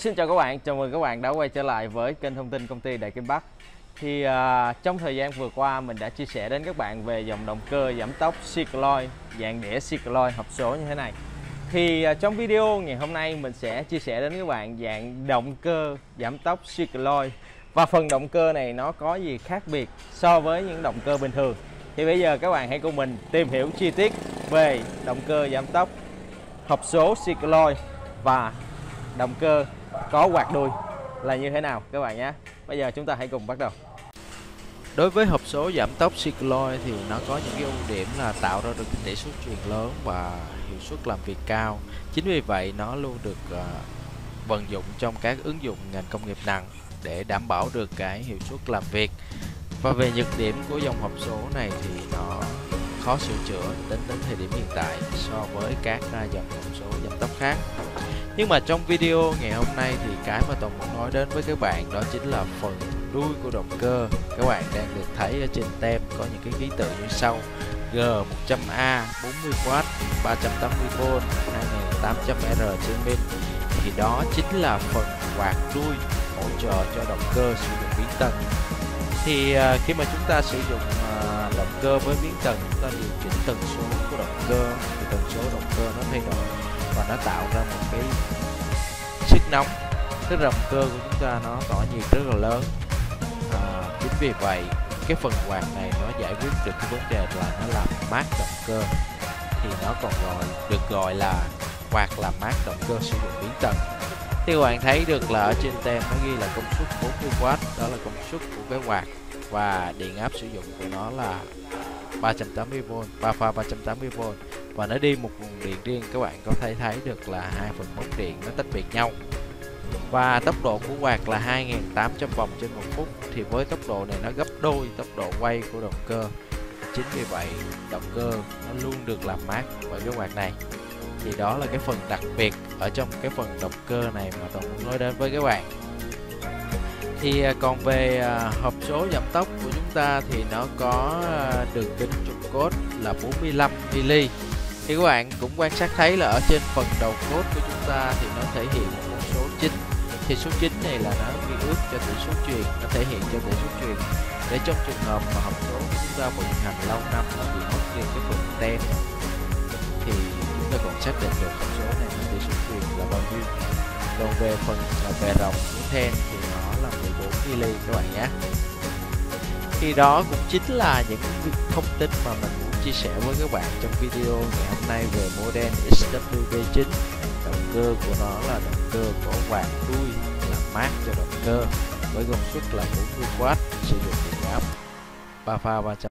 Xin chào các bạn, chào mừng các bạn đã quay trở lại với kênh thông tin công ty Đại Kinh Bắc. Thì trong thời gian vừa qua mình đã chia sẻ đến các bạn về dòng động cơ giảm tốc cycloid, dạng đĩa cycloid hộp số như thế này. Thì trong video ngày hôm nay mình sẽ chia sẻ đến các bạn dạng động cơ giảm tốc cycloid và phần động cơ này nó có gì khác biệt so với những động cơ bình thường. Thì bây giờ các bạn hãy cùng mình tìm hiểu chi tiết về động cơ giảm tốc hộp số cycloid và động cơ có quạt đuôi là như thế nào các bạn nhé. Bây giờ chúng ta hãy cùng bắt đầu. Đối với hộp số giảm tốc cycloid thì nó có những cái ưu điểm là tạo ra được cái tỷ suất truyền lớn và hiệu suất làm việc cao. Chính vì vậy nó luôn được vận dụng trong các ứng dụng ngành công nghiệp nặng để đảm bảo được cái hiệu suất làm việc. Và về nhược điểm của dòng hộp số này thì nó khó sửa chữa đến thời điểm hiện tại so với các dòng hộp số giảm tốc khác. Nhưng mà trong video ngày hôm nay thì cái mà Tùng muốn nói đến với các bạn đó chính là phần đuôi của động cơ. Các bạn đang được thấy ở trên tem có những cái ký tự như sau: G-100A 40W 380V 2800R/min. Thì đó chính là phần quạt đuôi hỗ trợ cho động cơ sử dụng biến tần. Thì khi mà chúng ta sử dụng động cơ với biến tần, chúng ta điều chỉnh tần số của động cơ thì tần số động cơ nó thay đổi và nó tạo ra một cái sức nóng, tức động cơ của chúng ta nó tỏa nhiệt rất là lớn. Chính vì vậy cái phần quạt này nó giải quyết được cái vấn đề là nó làm mát động cơ, thì nó còn được gọi là quạt làm mát động cơ sử dụng biến tần. Thì các bạn thấy được là ở trên tem nó ghi là công suất 40W, đó là công suất của cái quạt, và điện áp sử dụng của nó là 380V, 3 pha 380V, và nó đi một nguồn điện riêng. Các bạn có thể thấy được là hai phần móc điện nó tách biệt nhau. Và tốc độ của quạt là 2800 vòng trên 1 phút. Thì với tốc độ này nó gấp đôi tốc độ quay của động cơ. Chính vì vậy động cơ nó luôn được làm mát bởi cái quạt này. Thì đó là cái phần đặc biệt ở trong cái phần động cơ này mà tôi muốn nói đến với các bạn. Thì còn về hộp số giảm tốc của chúng ta thì nó có đường kính trục cốt là 45mm. Thì các bạn cũng quan sát thấy là ở trên phần đầu cốt của chúng ta thì nó thể hiện một con số 9. Thì số 9 này là nó ghi ước cho tỷ số truyền, nó thể hiện cho tỷ số truyền, để trong trường hợp mà hộp số của chúng ta vận hành lâu năm nó bị mất đi cái phần tem thì chúng ta còn xác định được hộp số này là tỷ số truyền là bao nhiêu. Còn về phần bề rộng của then thì nó là 14mm các bạn nhé. Thì đó cũng chính là những thông tin mà mình muốn chia sẻ với các bạn trong video ngày hôm nay về model XWD9. Động cơ của nó là động cơ có quạt đuôi làm mát cho động cơ với công suất là 40W, sử dụng điện áp 3 pha 380V